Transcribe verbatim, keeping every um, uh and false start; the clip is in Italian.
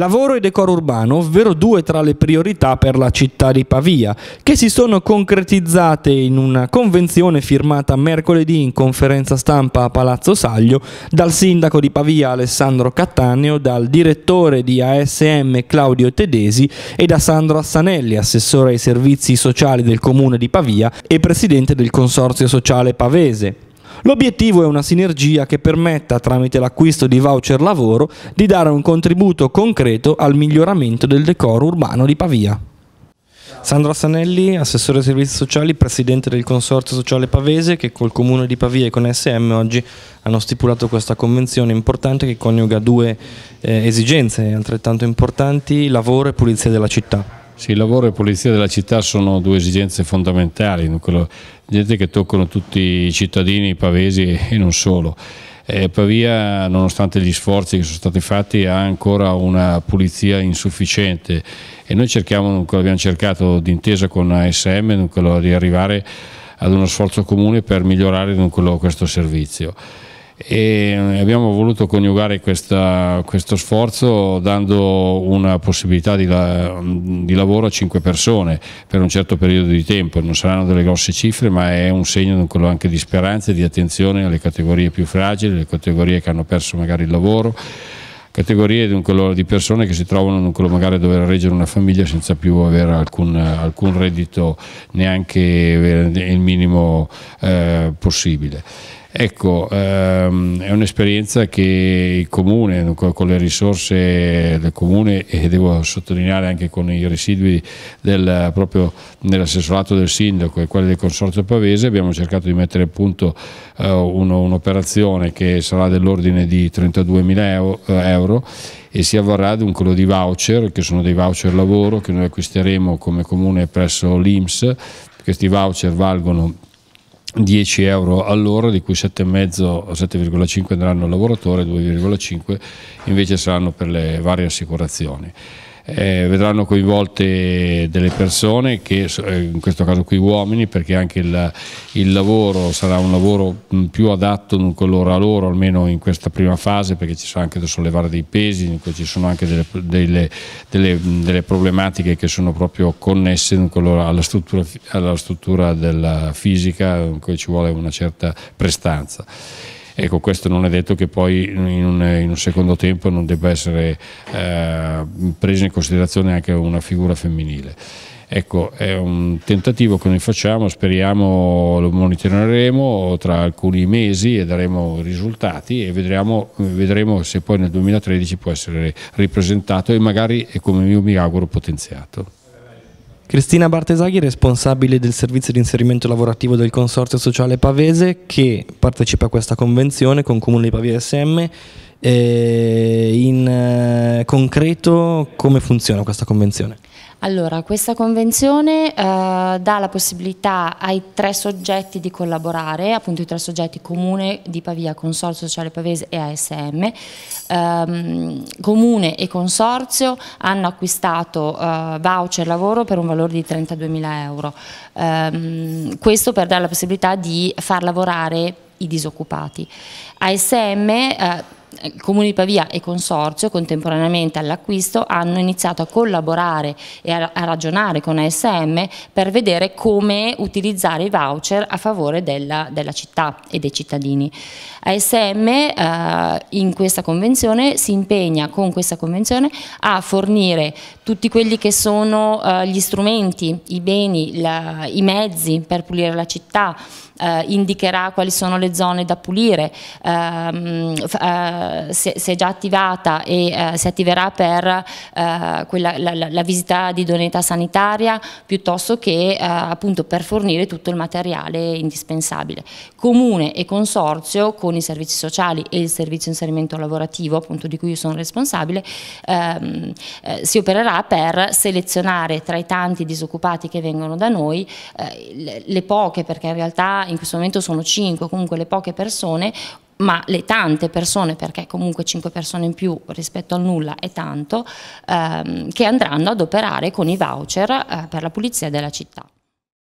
Lavoro e decoro urbano, ovvero due tra le priorità per la città di Pavia, che si sono concretizzate in una convenzione firmata mercoledì in conferenza stampa a Palazzo Saglio dal sindaco di Pavia Alessandro Cattaneo, dal direttore di A S M Claudio Tedesi e da Sandro Assanelli, assessore ai servizi sociali del Comune di Pavia e presidente del Consorzio Sociale Pavese. L'obiettivo è una sinergia che permetta, tramite l'acquisto di voucher lavoro, di dare un contributo concreto al miglioramento del decoro urbano di Pavia. Sandro Assanelli, assessore ai servizi sociali, presidente del Consorzio Sociale Pavese, che col Comune di Pavia e con A S M oggi hanno stipulato questa convenzione importante che coniuga due eh, esigenze altrettanto importanti: lavoro e pulizia della città. Sì, lavoro e pulizia della città sono due esigenze fondamentali, gente che toccano tutti i cittadini pavesi e non solo. Eh, Pavia, nonostante gli sforzi che sono stati fatti, ha ancora una pulizia insufficiente e noi cerchiamo, abbiamo cercato d'intesa con A S M di arrivare ad uno sforzo comune per migliorare questo servizio. E abbiamo voluto coniugare questa, questo sforzo dando una possibilità di, la, di lavoro a cinque persone per un certo periodo di tempo. Non saranno delle grosse cifre, ma è un segno anche di speranza e di attenzione alle categorie più fragili, le categorie che hanno perso magari il lavoro, categorie di persone che si trovano magari a dover reggere una famiglia senza più avere alcun, alcun reddito, neanche il minimo eh, possibile. Ecco, ehm, è un'esperienza che il Comune, con le risorse del Comune e devo sottolineare anche con i residui del, proprio nell'assessorato del sindaco e quelli del Consorzio Pavese, abbiamo cercato di mettere a punto eh, un'operazione che sarà dell'ordine di trentaduemila euro e si avvarrà di un collo di voucher, che sono dei voucher lavoro che noi acquisteremo come Comune presso l'I N P S. Questi voucher valgono dieci euro all'ora, di cui sette virgola cinque andranno al lavoratore, due virgola cinque invece saranno per le varie assicurazioni. Eh, vedranno coinvolte delle persone, che, in questo caso qui uomini, perché anche il, il lavoro sarà un lavoro più adatto a loro, almeno in questa prima fase, perché ci sarà anche da sollevare dei pesi, ci sono anche delle, delle, delle, delle problematiche che sono proprio connesse alla struttura, alla struttura della fisica, in cui ci vuole una certa prestanza. Ecco, questo non è detto che poi in un, in un secondo tempo non debba essere eh, presa in considerazione anche una figura femminile. Ecco, è un tentativo che noi facciamo, speriamo, lo monitoreremo tra alcuni mesi e daremo risultati e vedremo, vedremo se poi nel duemilatredici può essere ripresentato e magari, come io mi auguro, potenziato. Cristina Bartesaghi, responsabile del servizio di inserimento lavorativo del Consorzio Sociale Pavese, che partecipa a questa convenzione con Comune di Pavia A S M. Eh, in eh, concreto, come funziona questa convenzione? Allora, questa convenzione eh, dà la possibilità ai tre soggetti di collaborare, appunto i tre soggetti: Comune di Pavia, Consorzio Sociale Pavese e A S M. Eh, Comune e Consorzio hanno acquistato eh, voucher lavoro per un valore di trentaduemila euro, eh, questo per dare la possibilità di far lavorare i disoccupati. A S M, eh, Comune di Pavia e Consorzio, contemporaneamente all'acquisto, hanno iniziato a collaborare e a ragionare con A S M per vedere come utilizzare i voucher a favore della, della città e dei cittadini. A S M eh, in questa convenzione si impegna con questa convenzione a fornire tutti quelli che sono eh, gli strumenti, i beni, la, i mezzi per pulire la città. Eh, indicherà quali sono le zone da pulire, eh, eh, se, se è già attivata e eh, si attiverà per eh, quella, la, la, la visita di idoneità sanitaria, piuttosto che eh, appunto per fornire tutto il materiale indispensabile. Comune e Consorzio, con i servizi sociali e il servizio inserimento lavorativo, appunto di cui io sono responsabile, ehm, eh, si opererà per selezionare tra i tanti disoccupati che vengono da noi eh, le, le poche, perché in realtà in questo momento sono cinque, comunque le poche persone, ma le tante persone, perché comunque cinque persone in più rispetto al nulla è tanto, ehm, che andranno ad operare con i voucher eh, per la pulizia della città.